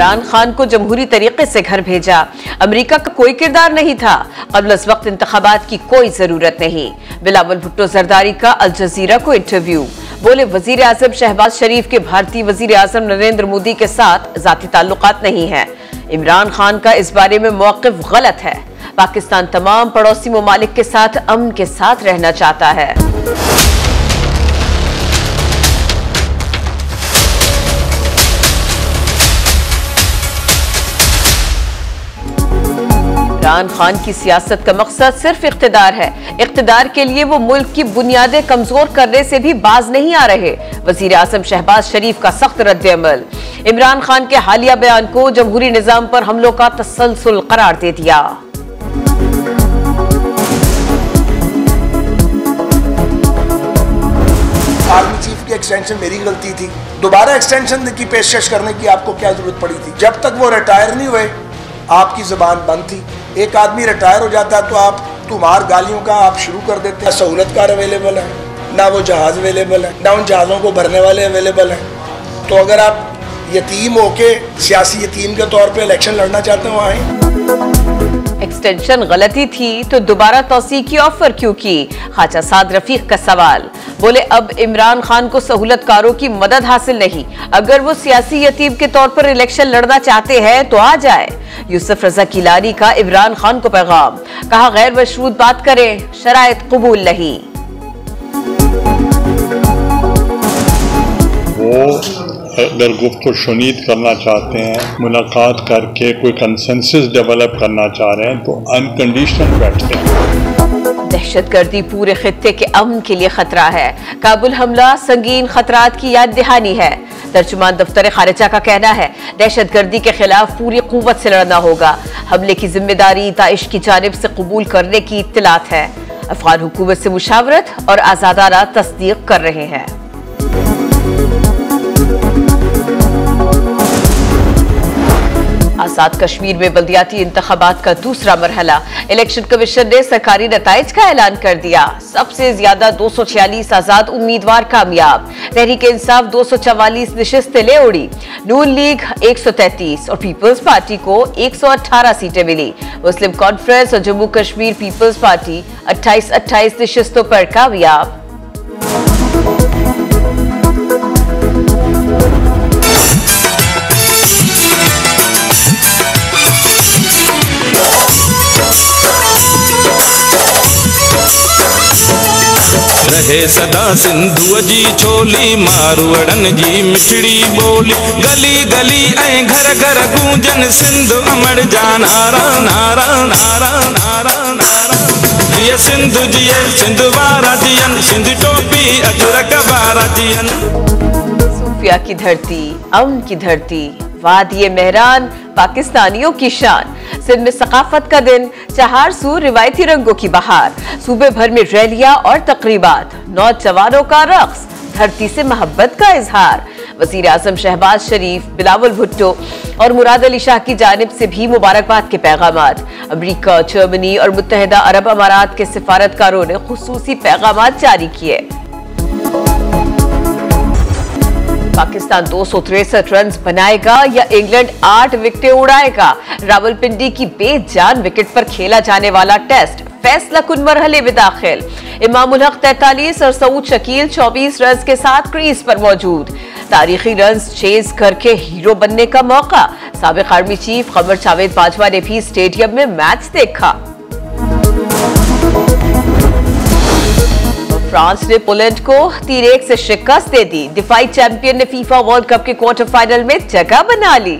इमरान खान को जमहूरी तरीके से घर भेजा। अमेरिका का कोई किरदार नहीं था, कबल इस वक्त इंतखाबात की कोई जरूरत नहीं। बिलावल भुट्टो जरदारी का अल जजीरा को इंटरव्यू, बोले वजीर आजम शहबाज शरीफ के भारतीय वजीर आजम नरेंद्र मोदी के साथ जाती ताल्लुकात नहीं है। इमरान खान का इस बारे में मौकिफ गलत है। पाकिस्तान तमाम पड़ोसी ममालिक के साथ अमन के साथ रहना चाहता है। इमरान खान की सियासत का मकसद सिर्फ इख्तिदार है। इख्तिदार के लिए वो मुल्क की बुनियादें कमजोर करने से भी बाज नहीं आ रहे। वजीर आजम शहबाज शरीफ का सख्त रद्देअमल, इमरान खान के हालिया बयान को जमहूरी निजाम पर हमलों का तसलसल करार दे दिया। आर्मी चीफ की एक्सटेंशन मेरी गलती थी, दोबारा एक्सटेंशन की पेशकश करने की आपको क्या जरूरत पड़ी थी? जब तक वो रिटायर नहीं हुए आपकी जुबान बंद थी। एक आदमी रिटायर हो जाता तो आप तुम्हार गालियों का आप शुरू कर देते हैं। सहूलत कार अवेलेबल है ना, वो जहाज अवेलेबल है ना, उन जहाज़ों को भरने वाले अवेलेबल हैं। तो अगर आप यतीम होके सियासी यतीम के तौर पे इलेक्शन लड़ना चाहते हो आए। एक्सटेंशन गलती थी तो दोबारा तौसीह की ऑफर क्यों की? ख्वाजा साद रफीक का सवाल, बोले अब इमरान खान को सहूलत कारों की मदद हासिल नहीं। अगर वो सियासी यतीम के तौर पर इलेक्शन लड़ना चाहते हैं तो आ जाए। यूसुफ रजा गिलानी का इमरान खान को पैगाम, कहा गैर मशरूत बात करें, शरायत कबूल नहीं। वो दरगुफ्त व शुनीद करना चाहते हैं, मुलाकात करके कोई कंसेंसस डेवलप करना चाह रहे हैं तो अनकंडीशनल बैठते हैं। दहशत गर्दी पूरे खित्ते के अमन के लिए खतरा है। काबुल हमला संगीन खतरात की याद दहानी है। तर्जुमान दफ्तर खारिजा का कहना है दहशत गर्दी के खिलाफ पूरी कुव्वत से लड़ना होगा। हमले की जिम्मेदारी दाइश की जानिब से कबूल करने की इत्तलात है। अफगान हुकूमत से मुशावरत और आज़ादाना तस्दीक कर रहे हैं। आज़ाद कश्मीर में बल्दियाती इंतखाबात का दूसरा मरहला, इलेक्शन कमीशन ने सरकारी नताइज का ऐलान कर दिया। सबसे ज्यादा 246 आज़ाद उम्मीदवार कामयाब। तहरीक इंसाफ 244 नशिस्तें ले उड़ी, नून लीग 133 और पीपल्स पार्टी को 118 सीटें मिली। मुस्लिम कॉन्फ्रेंस और जम्मू कश्मीर पीपल्स पार्टी 28-28 नशिस्तों पर कामयाब। रहे सदा सिंधुअ जी छोली, मारवाड़नि जी मिठड़ी बोली, गली गली ऐं घर घर गूंजन सिंधु अमर जा नारा नारा नारा नारा नारा। जीअं सिंधु जीअं सिंधु वारा जीअं सिंधु टोपी अजरक वारा जीअं। सूफिया की धरती, अमन की धरती, वादी मेहरान पाकिस्तानियों की शान। सिंध में सकाफत का दिन, चहार सूर रिवायती रंगों की बहार। सूबे भर में रैलियां और तकरीबात, नौजवानों का रक्स, धरती से मोहब्बत का इजहार। वजीर आजम शहबाज शरीफ, बिलावल भुट्टो और मुराद अली शाह की जानिब से भी मुबारकबाद के पैगामात। अमरीका, जर्मनी और मुत्तहिदा अरब अमारात के सिफारतकारों ने खुसूसी पैगामात जारी किए। पाकिस्तान 263 रन बनाएगा या इंग्लैंड 8 विकेटें उड़ाएगा? रावलपिंडी की बेजान विकेट पर खेला जाने वाला टेस्ट फैसला कुन मरहले में दाखिल। इमाम-उल-हक 43 और सऊद शकील 24 रन के साथ क्रीज पर मौजूद। तारीखी रन चेज करके हीरो बनने का मौका। साबिक आर्मी चीफ कमर जावेद बाजवा ने भी स्टेडियम में मैच देखा। फ्रांस ने पोलैंड को 3-1 से शिकस्त दे दी। दिफाई चैंपियन ने फीफा वर्ल्ड कप के क्वार्टर फाइनल में जगह बना ली।